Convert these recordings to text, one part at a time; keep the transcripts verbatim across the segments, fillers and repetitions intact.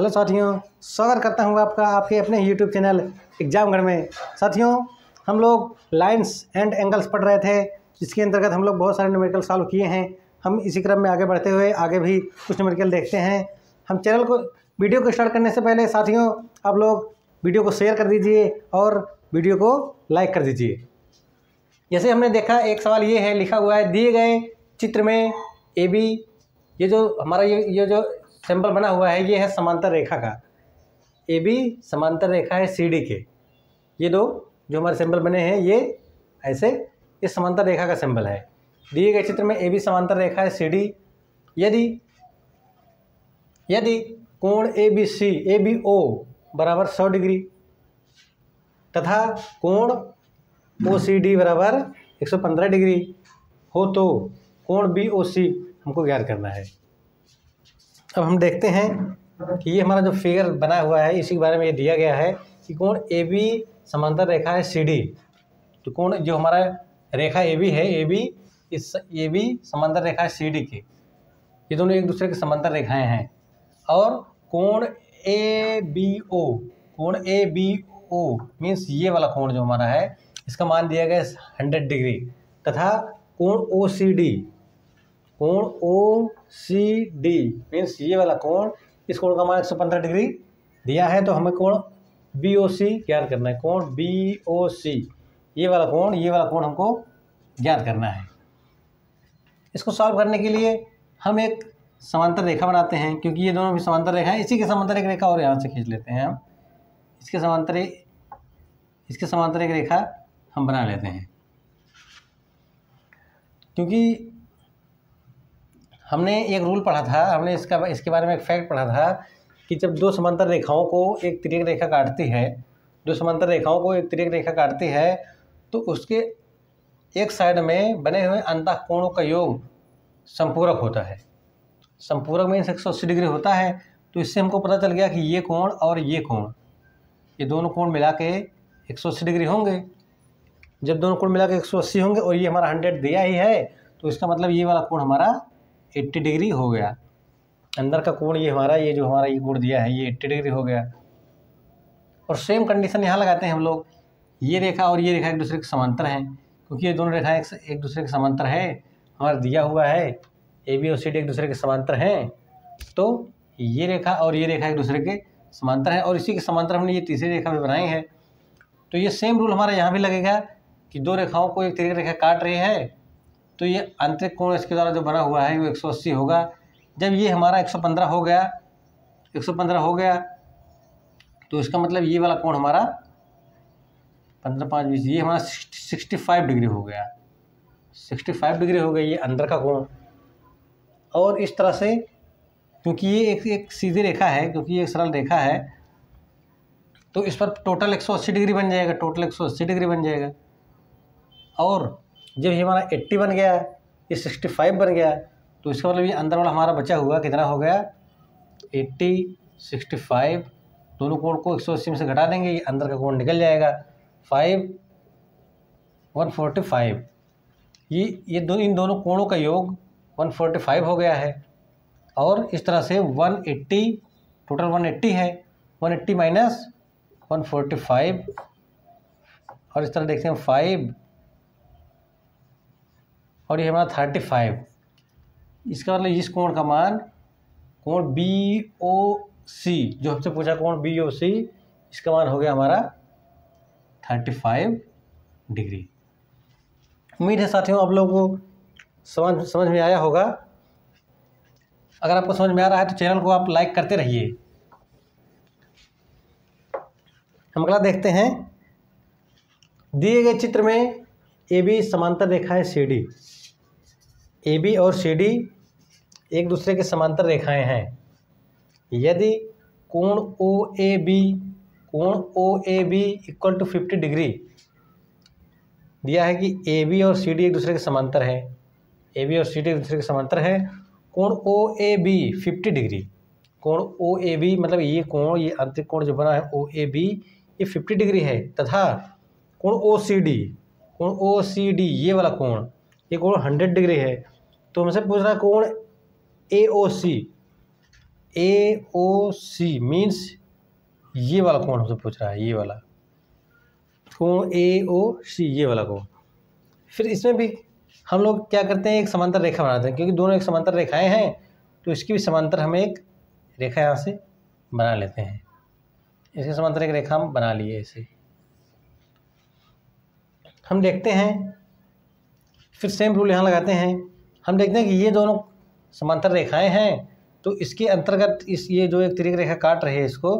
Hello साथियों, स्वागत करता हूं आपका आपके अपने यूट्यूब चैनल एग्जामगढ़ में। साथियों, हम लोग लाइंस एंड एंगल्स पढ़ रहे थे, जिसके अंतर्गत हम लोग बहुत सारे न्यूमेरिकल सॉल्व किए हैं। हम इसी क्रम में आगे बढ़ते हुए आगे भी कुछ न्यूमेरिकल देखते हैं। हम चैनल को वीडियो को स्टार्ट करने से पहले साथियों, आप लोग वीडियो को शेयर कर दीजिए और वीडियो को लाइक कर दीजिए। जैसे हमने देखा, एक सवाल ये है, लिखा हुआ है, दिए गए चित्र में ए बी, ये जो हमारा ये ये जो सैंपल बना हुआ है, ये है समांतर रेखा का। ए बी समांतर रेखा है सी डी के। ये दो जो हमारे सैंपल बने हैं, ये ऐसे ये समांतर रेखा का सैंपल है। दिए गए चित्र में ए बी समांतर रेखा है सी डी। यदि यदि कोण A B C A B O बराबर सौ डिग्री तथा कोण ओ सी डी बराबर एक सौ पंद्रह डिग्री हो तो कोण बी ओ सी हमको ज्ञात करना है। अब हम देखते हैं कि ये हमारा जो फिगर बना हुआ है, इसी के बारे में ये दिया गया है कि कोण ए बी समांतर रेखा है सी डी। तो कोण जो हमारा रेखा ए बी है, ए बी इस ए बी समांतर रेखा है सी डी के, ये दोनों एक दूसरे के समांतर रेखाएं हैं। और कोण ए बी ओ, कोण ए बी ओ मीन्स ये वाला कोण जो हमारा है, इसका मान दिया गया है हंड्रेड डिग्री तथा कोण ओ सी डी, कोण ओ सी डी मीन्स ये वाला कोण, इस कोण का मान एक सौ पंद्रह डिग्री दिया है। तो हमें कोण बी ओ सी ज्ञात करना है। कोण बी ओ सी ये वाला कोण ये वाला कोण हमको ज्ञात करना है। इसको सॉल्व करने के लिए हम एक समांतर रेखा बनाते हैं, क्योंकि ये दोनों भी समांतर रेखा है। इसी के समांतर एक रेखा और यहाँ से खींच लेते हैं हम। इसके समांतर इसके समांतर एक रेखा हम बना लेते हैं, क्योंकि हमने एक रूल पढ़ा था, हमने इसका इसके बारे में एक फैक्ट पढ़ा था कि जब दो समांतर रेखाओं को एक तिर्यक रेखा काटती है, दो समांतर रेखाओं को एक तिर्यक रेखा काटती है, तो उसके एक साइड में बने हुए अंतः कोणों का योग संपूरक होता है। संपूरक में एक सौ अस्सी डिग्री होता है। तो इससे हमको पता चल गया कि ये कोण और ये कोण, ये दोनों कोण मिला के एक सौ अस्सी डिग्री होंगे। जब दोनों कोण मिला के एक सौ अस्सी होंगे और ये हमारा हंड्रेड दिया ही है, तो इसका मतलब ये वाला कोण हमारा अस्सी डिग्री हो गया। अंदर का कोण ये हमारा ये जो हमारा ये कोण दिया है, ये अस्सी डिग्री हो गया। और सेम कंडीशन यहाँ लगाते हैं हम लोग। ये रेखा और ये रेखा एक दूसरे के समांतर हैं, क्योंकि ये दोनों रेखाएं एक, एक दूसरे के समांतर है। हमारा दिया हुआ है ए बी और सी डी एक दूसरे के समांतर हैं, तो ये रेखा और ये रेखा एक दूसरे के समांतर है। और इसी के समांतर हमने ये तीसरी रेखा भी बनाई है। तो ये सेम रूल हमारा यहाँ भी लगेगा कि दो रेखाओं को एक तिर्यक रेखा काट रही है, तो ये आंतरिक कोण इसके द्वारा जो बना हुआ है वो एक सौ अस्सी होगा। जब ये हमारा एक सौ पंद्रह हो गया एक सौ पंद्रह हो गया तो इसका मतलब ये वाला कोण हमारा पंद्रह पाँच बीस, ये हमारा पैंसठ डिग्री हो गया। पैंसठ डिग्री हो गया ये अंदर का कोण। और इस तरह से, क्योंकि ये एक एक सीधी रेखा है, क्योंकि ये एक सरल रेखा है, तो इस पर टोटल एक सौ अस्सी डिग्री बन जाएगा। टोटल एक सौ अस्सी डिग्री बन जाएगा। और जब ये हमारा अस्सी बन गया, ये पैंसठ बन गया, तो इसका मतलब ये अंदर वाला हमारा बचा हुआ कितना हो गया, अस्सी पैंसठ। दोनों कोण को एक सौ अस्सी में से घटा देंगे, ये अंदर का कोण निकल जाएगा पाँच एक सौ पैंतालीस। ये ये दो इन दोनों कोणों का योग एक सौ पैंतालीस हो गया है। और इस तरह से एक सौ अस्सी, टोटल एक सौ अस्सी है, एक सौ अस्सी माइनस एक सौ पैंतालीस। और इस तरह देखते हैं पाँच, और ये हमारा थर्टी फाइव। इसका मतलब इस कोण का मान, कोण बी ओ सी जो हमसे पूछा, कोण बी ओ सी, इसका मान हो गया हमारा थर्टी फाइव डिग्री। उम्मीद है साथियों आप लोगों को समझ समझ में आया होगा। अगर आपको समझ में आ रहा है तो चैनल को आप लाइक करते रहिए। हम अगला देखते हैं। दिए गए चित्र में ए बी समांतर रेखा है सी डी। ए बी और सी डी एक दूसरे के समांतर रेखाएं हैं। यदि कोण ओ ए बी कोण O A B equal to fifty degree, दिया है कि ए बी और सी डी एक दूसरे के समांतर हैं, ए बी और सी डी एक दूसरे के समांतर हैं। कोण O A B fifty degree, कोण ओ ए बी मतलब ये कोण, ये आंतरिक कोण जो बना है ओ ए बी, ये फिफ्टी डिग्री है। तथा कोण ओ सी डी, कोण ओ सी डी ये वाला कोण, ये कोण हंड्रेड डिग्री है। तो हमसे पूछ रहा है कोण ए ओ सी, ए ओ सी मीन्स ये वाला कौन हमसे पूछ रहा है, ये वाला कोण ए ओ सी, ये वाला कोण। फिर इसमें भी हम लोग क्या करते हैं, एक समांतर रेखा बनाते हैं, क्योंकि दोनों एक समांतर रेखाएं हैं तो इसकी भी समांतर हम एक रेखा यहाँ से बना लेते हैं। इसके समांतर एक रेखा हम बना लिए। इसे हम देखते हैं, फिर सेम रूल यहाँ लगाते हैं। हम देखते हैं कि ये दोनों समांतर रेखाएं हैं तो इसके अंतर्गत इस ये जो एक त्रिक रेखा काट रही है, इसको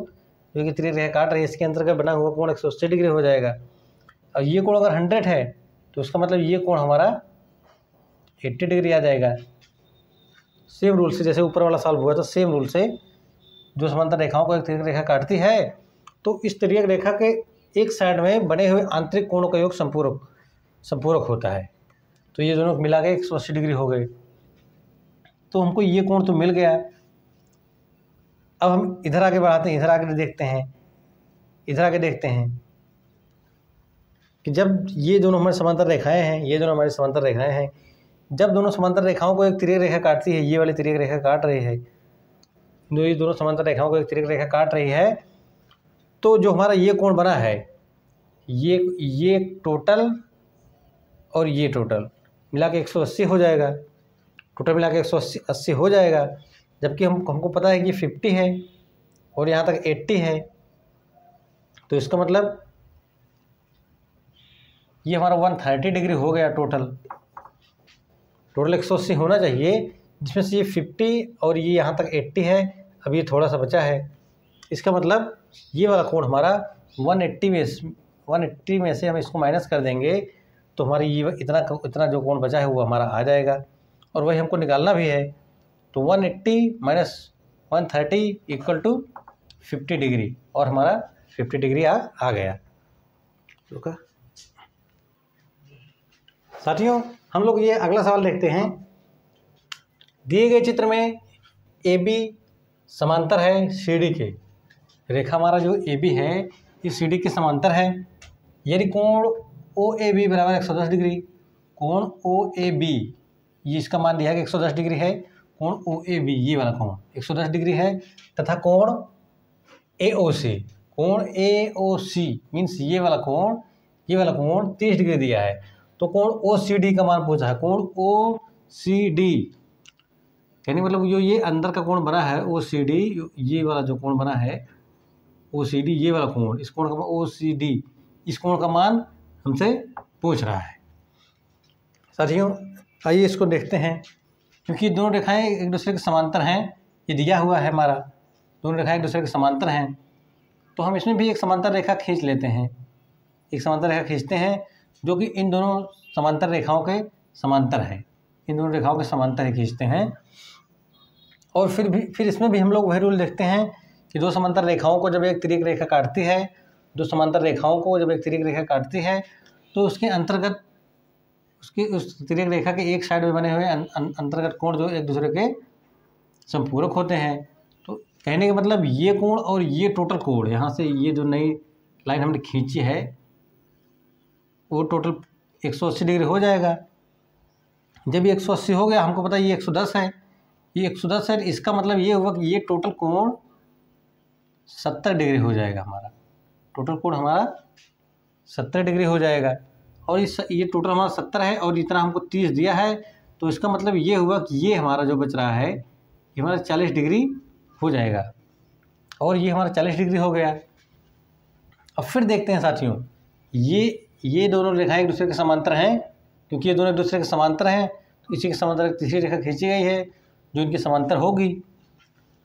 जो कि त्रिक रेखा काट रही है, इसके अंतर्गत बना हुआ कोण एक सौ अस्सी डिग्री हो जाएगा। और ये कोण अगर हंड्रेड है तो उसका मतलब ये कोण हमारा अस्सी डिग्री आ जाएगा। सेम रूल से जैसे ऊपर वाला सॉल्व हुआ था, सेम रूल से जो समांतर रेखाओं को एक त्रिक रेखा काटती है तो इस त्रिक रेखा के एक साइड में बने हुए आंतरिक कोणों का योग संपूरक संपूरक होता है। तो ये दोनों मिला के एक सौ अस्सी डिग्री हो गए। तो हमको ये कोण तो मिल गया। अब हम इधर आके बढ़ाते हैं, इधर आके देखते हैं, इधर आके देखते हैं कि जब ये दोनों हमारे समांतर रेखाएं हैं, ये दोनों हमारी समांतर रेखाएं हैं, जब दोनों समांतर रेखाओं को एक तिर्यक रेखा काटती है, ये वाली तिर्यक रेखा काट रही है, जो ये दोनों समांतर रेखाओं को एक तिर्यक रेखा काट रही है, तो जो हमारा ये कोण बना है, ये ये टोटल और ये टोटल मिला के एक सौ अस्सी हो जाएगा। टोटल मिला के एक सौ अस्सी अस्सी हो जाएगा। जबकि हम हमको पता है कि फिफ्टी है और यहाँ तक एट्टी है, तो इसका मतलब ये हमारा वन थर्टी डिग्री हो गया। टोटल टोटल एक सौ अस्सी होना चाहिए, जिसमें से ये फिफ्टी और ये यहाँ तक एट्टी है, अब ये थोड़ा सा बचा है। इसका मतलब ये वाला कोण हमारा वन एट्टी में वन एट्टी में से हम इसको माइनस कर देंगे तो हमारी ये इतना इतना जो कोण बचा है वो हमारा आ जाएगा। और वही हमको निकालना भी है, तो one eighty minus one thirty equal to fifty degree, और हमारा फिफ्टी डिग्री आ आ गया। ओके साथियों, हम लोग ये अगला सवाल देखते हैं। दिए गए चित्र में ए बी समांतर है सी डी के। रेखा हमारा जो ए बी है ये सी डी के समांतर है। यदि कोण ओ ए बी बराबर एक सौ दस डिग्री, कोण ओ ए बी ये इसका मान दिया कि एक सौ दस डिग्री है, कोण ओ ए बी ये वाला कोण एक सौ दस डिग्री है, तथा कोण ए ओ सी कोण ए ओ सी मीन्स ये वाला कोण ये वाला कोण तीस डिग्री दिया है। तो कोण ओ सी डी का मान पूछा है। कोण ओ सी डी यानी मतलब जो ये अंदर का कोण बना है, ओ सी डी ये वाला जो कोण बना है, ओ सी डी ये वाला कोण, इस कोण का मान ओ सी डी, इस कोण का मान हमसे पूछ रहा है। साथियों आइए इसको देखते हैं, क्योंकि दोनों रेखाएं एक दूसरे के समांतर हैं, ये दिया हुआ है हमारा, दोनों रेखाएं एक दूसरे के समांतर हैं। तो हम इसमें भी एक समांतर रेखा खींच लेते हैं, एक समांतर रेखा खींचते हैं जो कि इन दोनों समांतर रेखाओं के समांतर है, इन दोनों रेखाओं के समांतर ही खींचते हैं। और फिर भी फिर इसमें भी हम लोग वही रूल देखते हैं कि दो समांतर रेखाओं को जब एक तिर्यक रेखा काटती है, दो समांतर रेखाओं को जब एक तिर्यक रेखा काटती है तो उसके अंतर्गत उसकी उस तिर्यक रेखा के एक साइड में बने हुए अं, अं, अंतर्गत कोण जो एक दूसरे के संपूरक होते हैं। तो कहने का मतलब ये कोण और ये टोटल कोण, यहाँ से ये जो नई लाइन हमने खींची है वो टोटल एक सौ अस्सी डिग्री हो जाएगा। जब ये एक सौ अस्सी हो गया, हमको पता है ये एक सौ दस है, ये एक सौ दस है, इसका मतलब ये हुआ कि ये टोटल कोण सत्तर डिग्री हो जाएगा। हमारा टोटल कोण हमारा सत्तर डिग्री हो जाएगा। और इस ये टोटल हमारा सत्तर है और इतना हमको तीस दिया है, तो इसका मतलब ये हुआ कि ये हमारा जो बच रहा है ये हमारा चालीस डिग्री हो जाएगा। और ये हमारा चालीस डिग्री हो गया। अब फिर देखते हैं साथियों, ये ये दोनों रेखाएं एक दूसरे के समांतर हैं, क्योंकि ये दोनों एक दूसरे के समांतर हैं तो इसी के समांतर एक तीसरी रेखा खींची गई है जो इनके समांतर होगी।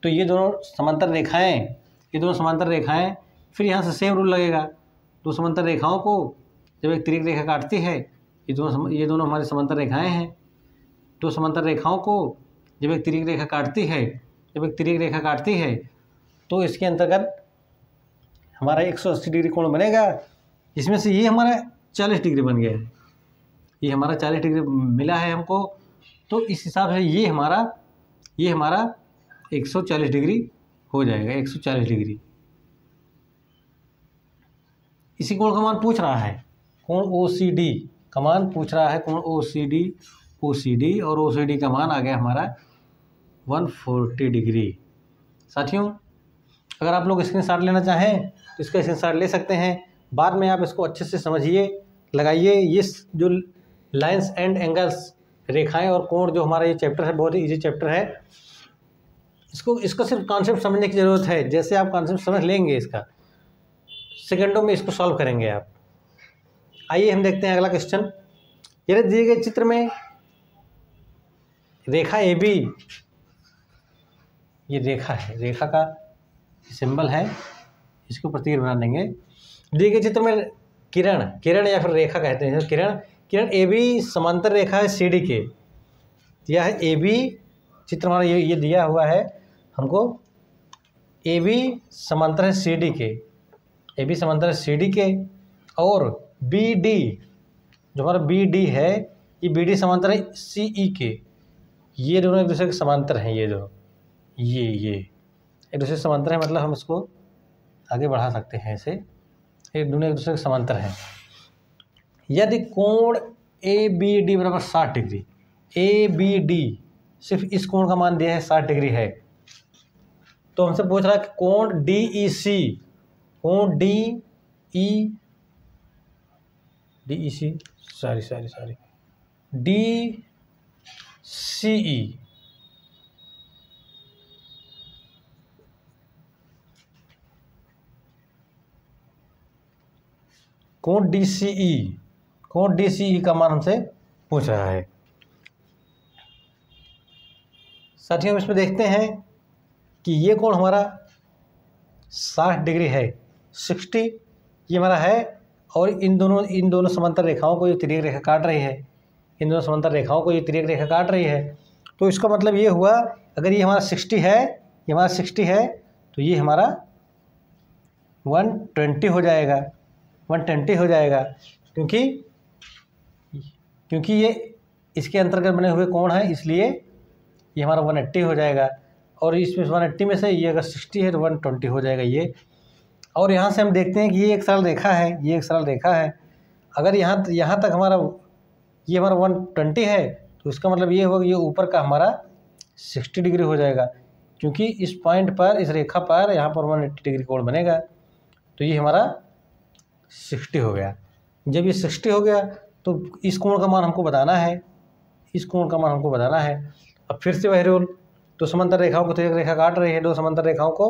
तो ये दोनों समांतर रेखाएँ ये दोनों समांतर रेखाएँ फिर यहाँ से सेम रूल लगेगा। दो समांतर रेखाओं को जब एक त्रिक रेखा काटती है, ये दोनों ये दोनों हमारी समांतर रेखाएं हैं। दो समांतर रेखाओं को जब एक त्रिक रेखा काटती है जब एक त्रिक रेखा काटती है तो इसके अंतर्गत हमारा एक सौ अस्सी डिग्री कोण बनेगा। इसमें से ये हमारा चालीस डिग्री बन गया है, ये हमारा चालीस डिग्री मिला है हमको। तो इस हिसाब से ये हमारा ये हमारा एक सौ चालीस डिग्री हो जाएगा, एक सौ चालीस डिग्री। इसी कोण का मान पूछ रहा है, कोण ओ सी डी का मान पूछ रहा है। कोण ओ C D O C D और ओ सी डी का मान आ गया हमारा वन फोर्टी डिग्री। साथियों अगर आप लोग स्क्रीनशॉट लेना चाहें तो इसका स्क्रीनशॉट ले सकते हैं। बाद में आप इसको अच्छे से समझिए, लगाइए। ये जो लाइंस एंड एंगल्स, रेखाएं और कोण जो हमारा ये चैप्टर है, बहुत ही ईजी चैप्टर है। इसको इसको सिर्फ कॉन्सेप्ट समझने की ज़रूरत है। जैसे आप कॉन्सेप्ट समझ लेंगे इसका, सेकंडों में इसको सॉल्व करेंगे आप। आइए हम देखते हैं अगला क्वेश्चन। यदि दिए गए चित्र में रेखा ए बी, ये रेखा है, रेखा का सिंबल है, इसको प्रतीक बना देंगे। दिए गए चित्र में किरण, किरण या फिर रेखा कहते हैं, किरण किरण ए बी समांतर रेखा है सी डी के। यह है ए बी, चित्र हमारा ये ये दिया हुआ है हमको, ए बी समांतर है सी डी के, ए बी समांतर है सी डी के। और बी डी, जो हमारा बी डी है, ये बी डी समांतर है सी ई के। ये दोनों एक दूसरे के समांतर हैं, ये दोनों, ये ये एक दूसरे के समांतर है, मतलब हम इसको आगे बढ़ा सकते हैं ऐसे। ये दोनों एक दूसरे के समांतर हैं। यदि कोण ए बी डी बराबर साठ डिग्री, ए बी डी सिर्फ इस कोण का मान दिया है साठ डिग्री है, तो हमसे पूछ रहा है कि कोण डी ई सी, कोण D E D E C sorry sorry sorry D C E कोण डी सी ई कोण डी सी ई का मान हमसे पूछ रहा है। साथियों हम इसमें देखते हैं कि ये कोण हमारा साठ डिग्री है, साठ ये हमारा है, और इन दोनों इन दोनों समांतर रेखाओं को ये तिर्यक रेखा काट रही है, इन दोनों समांतर रेखाओं को ये तिर्यक रेखा काट रही है। तो इसका मतलब ये हुआ, अगर ये हमारा साठ है, ये हमारा साठ है, तो ये हमारा एक सौ बीस हो जाएगा, एक सौ बीस हो जाएगा, क्योंकि क्योंकि ये इसके अंतर्गत बने हुए कोण हैं, इसलिए ये हमारा एक सौ अस्सी हो जाएगा। और इसमें एक सौ अस्सी में से ये अगर साठ है तो एक सौ बीस हो जाएगा ये। और यहाँ से हम देखते हैं कि ये एक सरल रेखा है, ये एक सरल रेखा है। अगर यहाँ यहाँ तक हमारा ये हमारा एक सौ बीस है, तो इसका मतलब ये होगा कि ये ऊपर का हमारा साठ डिग्री हो जाएगा, क्योंकि इस पॉइंट पर, इस रेखा पर, यहाँ पर एक सौ अस्सी डिग्री कोण बनेगा। तो ये हमारा साठ हो गया। जब ये साठ हो गया तो इस कोण का मान हमको बताना है, इस कोण का मान हमको बताना है। अब फिर से वही रोल, दो समांतर रेखाओं को तिर्यक रेखा काट रही है, दो समांतर रेखाओं को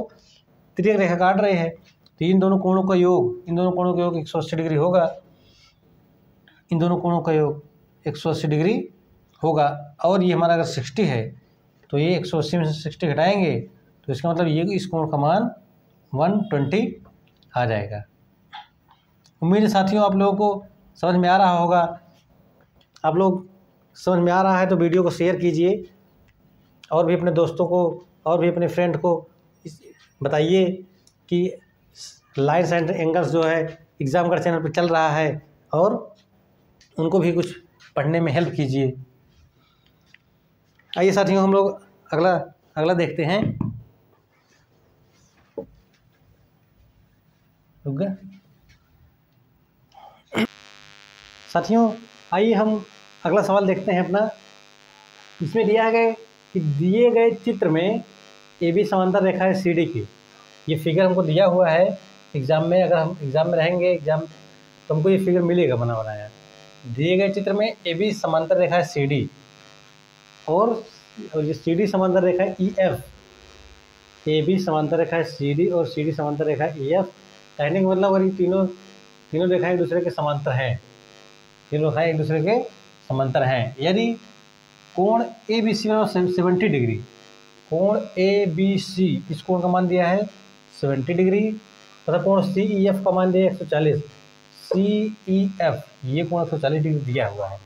तिर्यक रेखा काट रही है, तो इन दोनों कोणों का योग, इन दोनों कोणों का योग एक सौ अस्सी डिग्री होगा, इन दोनों कोणों का योग एक सौ अस्सी डिग्री होगा। और ये हमारा अगर साठ है तो ये एक सौ अस्सी में से साठ घटाएंगे, तो इसका मतलब ये इस कोण का मान एक सौ बीस आ जाएगा। उम्मीद है साथियों आप लोगों को समझ में आ रहा होगा। आप लोग समझ में आ रहा है तो वीडियो को शेयर कीजिए, और भी अपने दोस्तों को और भी अपने फ्रेंड को बताइए कि लाइंस एंड एंगल्स जो है एग्जामगढ़ चैनल पर चल रहा है, और उनको भी कुछ पढ़ने में हेल्प कीजिए। आइए साथियों हम लोग अगला अगला देखते हैं। साथियों आइए हम अगला सवाल देखते हैं अपना। इसमें दिया गया कि दिए गए चित्र में ए बी समांतर रेखा है सी डी की। ये फिगर हमको दिया हुआ है एग्ज़ाम में, अगर हम एग्ज़ाम में रहेंगे एग्ज़ाम तो हमको ये फिगर मिलेगा बना बनाया। दिए गए चित्र में ए बी समांतर रेखा है सी डी, और ये सी डी समांतर रेखा है ई एफ। ए बी समांतर रेखा है सी डी और सी डी समांतर रेखा है ई एफ। कहने का मतलब अगर ये तीनों तीनों रेखाएँ एक दूसरे के समांतर हैं, तीनों रेखाएँ एक दूसरे के समांतर हैं। यदि कोण ए बी सी बराबर सेवेंटी डिग्री, कोण ए बी सी, इस कोण का मान दिया है सेवेंटी डिग्री, तथा कोण सी ई एफ का मान दिया एक सौ चालीस सी ई एफ, ये कोण एक सौ चालीस डिग्री दिया हुआ है।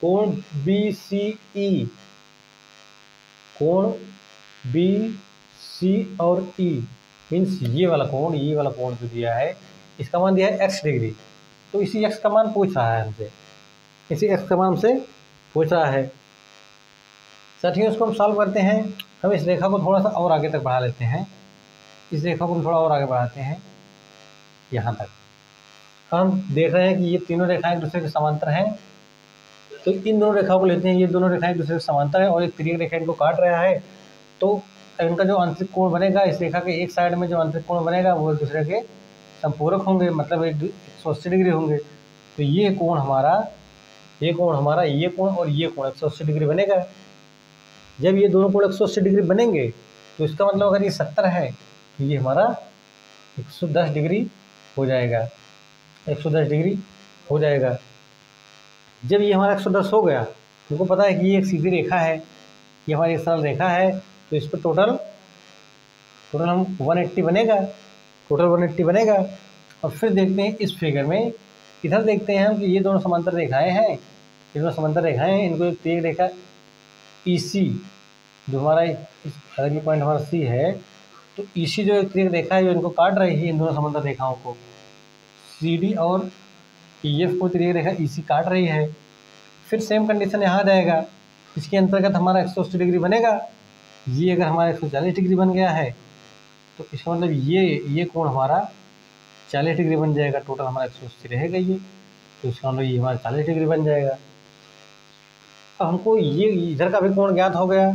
कोण बी सी ई, कोण बी सी और ई मीन्स ये वाला कोण, ये वाला कोण जो दिया है इसका मान दिया है एक्स डिग्री। तो इसी एक्स का मान पूछ रहा है हमसे, इसी एक्स का मान हमसे पूछ रहा है। साथियों इसको हम सॉल्व करते हैं। हम इस रेखा को थोड़ा सा और आगे तक बढ़ा लेते हैं, इस रेखा को हम थोड़ा और आगे बढ़ाते हैं यहाँ तक। हम देख रहे हैं कि ये तीनों रेखाएं एक दूसरे के समांतर हैं, तो इन दोनों रेखाओं को लेते हैं। ये दोनों रेखाएं एक दूसरे के समांतर हैं और एक तिर्यक रेखा इनको काट रहा है, तो तो इनका जो आंतरिक कोण बनेगा इस रेखा के एक साइड में जो आंतरिक कोण बनेगा वो एक दूसरे के संपूरक होंगे, मतलब एक सौ अस्सी डिग्री होंगे। तो ये कोण हमारा, ये कोण हमारा, ये कोण और ये कोण एक सौ अस्सी डिग्री बनेगा। जब ये दोनों कोण एक सौ अस्सी डिग्री बनेंगे तो इसका मतलब अगर ये सत्तर है तो ये हमारा एक सौ दस डिग्री हो जाएगा, एक सौ दस डिग्री हो जाएगा। जब ये हमारा एक सौ दस हो गया, हमको पता है कि ये एक सीधी रेखा है, ये हमारी एक सरल रेखा है, तो इस पर टोटल टोटल हम एक सौ अस्सी बनेगा, टोटल एक सौ अस्सी बनेगा। और फिर देखते हैं इस फिगर में, इधर देखते हैं हम कि ये दोनों समांतर रेखाएं हैं, ये दोनों समांतर रेखाएं हैं, इनको एक रेखा E C जो हमारा अगली पॉइंट हमारा C है, तो E C जो एक तीर रेखा है जो इनको काट रही है, इन दोनों समांतर रेखाओं को C D और E F को तीर रेखा E C काट रही है। फिर सेम कंडीशन यहाँ जाएगा, इसके अंतर्गत हमारा एक सौ अस्सी डिग्री बनेगा। ये अगर हमारा एक सौ चालीस डिग्री बन गया है तो इसका मतलब ये ये कोण हमारा चालीस डिग्री बन जाएगा, टोटल हमारा एक सौ अस्सी रहेगा ये, तो इसका मतलब ये हमारा चालीस डिग्री बन जाएगा। अब हमको ये इधर का भी कोण ज्ञात हो गया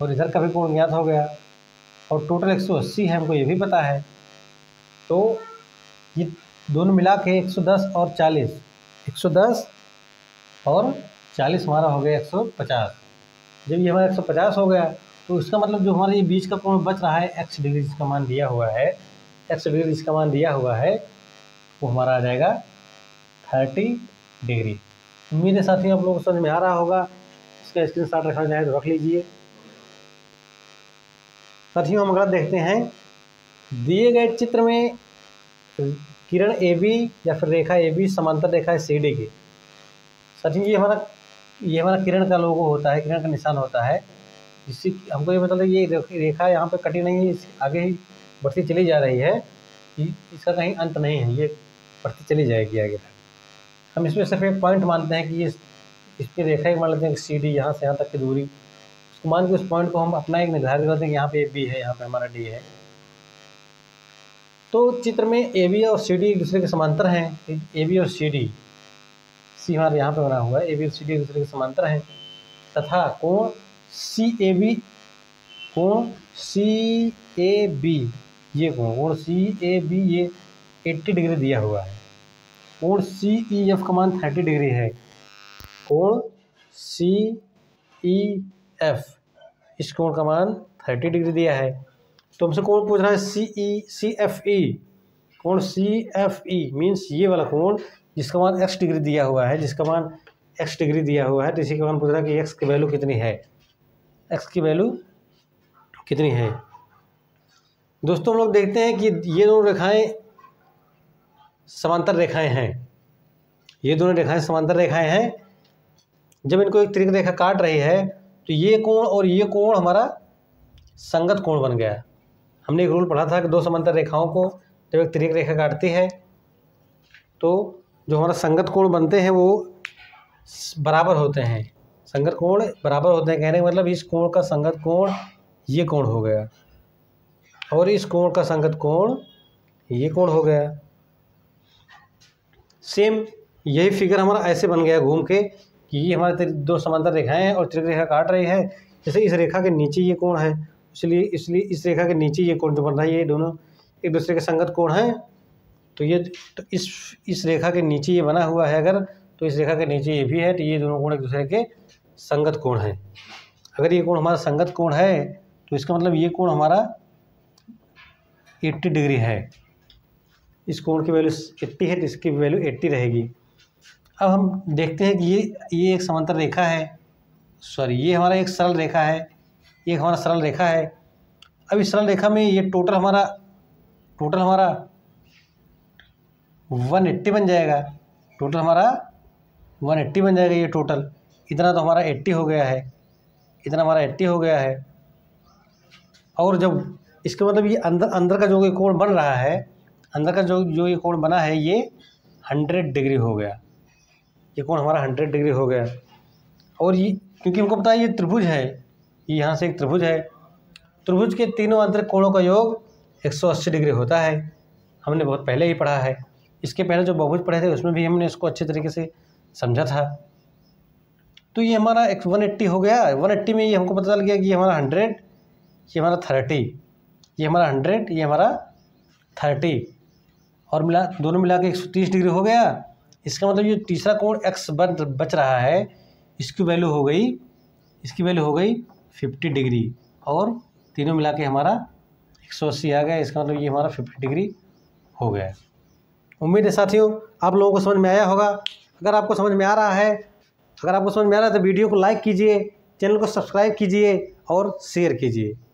और इधर का भी कोण ज्ञात हो गया और टोटल एक सौ अस्सी है, हमको ये भी पता है। तो ये दोनों मिला के एक सौ दस और चालीस, एक सौ दस और चालीस हमारा हो गया एक सौ पचास। जब ये हमारा एक सौ पचास हो गया तो इसका मतलब जो हमारा ये बीच का कोण बच रहा है x डिग्री जिसका मान दिया हुआ है, x डिग्री जिसका मान दिया हुआ है वो हमारा आ जाएगा तीस डिग्री। उम्मीद है साथियों आप लोगों को समझ में आ रहा होगा, इसका स्क्रीन शॉट रखना चाहे तो रख लीजिए। साथियों हम अगला देखते हैं, दिए गए चित्र में किरण A B या फिर रेखा A B समांतर रेखा है C D की। साथियों ये हमारा ये हमारा किरण का लोगो होता है, किरण का निशान होता है, जिससे हमको ये मतलब ये रेखा यहाँ पे कटी नहीं है, आगे ही बढ़ती चली जा रही है, इसका कहीं अंत नहीं है, ये बढ़ती चली जाएगी आगे। हम इसमें सिर्फ एक पॉइंट मानते हैं कि ये इस पर रेखा ही मान लेते हैं कि सी डी यहाँ से यहाँ तक की दूरी, उसको मान के उस पॉइंट को हम अपना एक निर्धारित करते हैं कि यहाँ पे बी है, यहाँ पर हमारा डी है। तो चित्र में ए बी और सी डी एक दूसरे के समांतर हैं, ए बी और सी डी सी हमारे यहाँ पे बना हुआ है, ए बी और सी डी एक दूसरे के समांतर हैं, तथा कोण सी ए बी, कोण सी ए बी, ये कोण कोण सी ए बी ये अस्सी डिग्री दिया हुआ है। कोण सी ई एफ का मान तीस डिग्री है, कोण सी ई एफ इस कोण का मान तीस डिग्री दिया है। तो हमसे कोण पूछ रहा है सी ई सी एफ ई, कोण सी एफ ई मीन्स ये वाला कोण जिसका मान x डिग्री दिया हुआ है, जिसका मान x डिग्री दिया हुआ है, तो इसी के मान पूछ रहा है कि x की वैल्यू कितनी है, x की वैल्यू कितनी है। दोस्तों हम लोग देखते हैं कि ये दोनों रेखाएं समांतर रेखाएं हैं, ये दोनों रेखाएं समांतर रेखाएं हैं। जब इनको एक त्रिक रेखा काट रही है तो ये कोण और ये कोण हमारा संगत कोण बन गया। हमने एक रूल पढ़ा था कि दो समांतर रेखाओं को जब एक त्रिक रेखा काटती है तो जो हमारा संगत कोण बनते हैं वो बराबर होते हैं, संगत कोण बराबर होते हैं, कहने का मतलब इस कोण का संगत कोण ये कोण हो गया और इस कोण का संगत कोण ये कोण हो गया। सेम यही फिगर हमारा ऐसे बन गया घूम के कि ये हमारे दो समांतर रेखाएं हैं और त्रिक रेखा काट रही है, जैसे इस रेखा के नीचे ये कोण है, इसलिए इसलिए इस रेखा के नीचे ये कोण जो बन रहा है, ये दोनों एक दूसरे के संगत कोण हैं। तो ये तो इस इस रेखा के नीचे ये बना हुआ है अगर, तो इस रेखा के नीचे ये भी है, तो ये दोनों कोण एक दूसरे के संगत कोण है। अगर ये कोण हमारा संगत कोण है तो इसका मतलब ये कोण हमारा अस्सी डिग्री है, इस कोण की वैल्यू अस्सी है तो इसकी वैल्यू अस्सी रहेगी। अब हम देखते हैं कि ये ये एक समांतर रेखा है, सॉरी ये हमारा एक सरल रेखा है, ये हमारा सरल रेखा है। अब इस सरल रेखा में ये टोटल हमारा टोटल हमारा एक सौ अस्सी बन जाएगा, टोटल हमारा एक सौ अस्सी बन जाएगा ये टोटल। इतना तो हमारा अस्सी हो गया है, इतना हमारा अस्सी हो गया है। और जब इसके मतलब ये अंदर अंदर का जो ये कोण बन रहा है, अंदर का जो जो ये कोण बना है ये सौ डिग्री हो गया, ये कोण हमारा सौ डिग्री हो गया। और ये क्योंकि हमको पता है ये त्रिभुज है, ये यहाँ से एक त्रिभुज है, त्रिभुज के तीनों आंतरिक कोणों का योग एक सौ अस्सी डिग्री होता है, हमने बहुत पहले ही पढ़ा है। इसके पहले जो बहुभुज पढ़े थे उसमें भी हमने इसको अच्छे तरीके से समझा था। तो ये हमारा एक वन एट्टी हो गया, वन एट्टी में ये हमको पता चल गया कि ये हमारा हंड्रेड ये हमारा थर्टी, ये हमारा हंड्रेड, ये हमारा थर्टी और मिला दोनों मिला के एक सौ तीस डिग्री हो गया। इसका मतलब ये तीसरा कोण एक्स बन बच रहा है, इसकी वैल्यू हो गई इसकी वैल्यू हो गई फिफ्टी डिग्री और तीनों मिला के हमारा एक सौ अस्सी आ गया। इसका मतलब ये हमारा फिफ्टी डिग्री हो गया। उम्मीद है साथियों आप लोगों को समझ में आया होगा। अगर आपको समझ में आ रहा है अगर आपको समझ में आ रहा है तो वीडियो को लाइक कीजिए, चैनल को सब्सक्राइब कीजिए और शेयर कीजिए।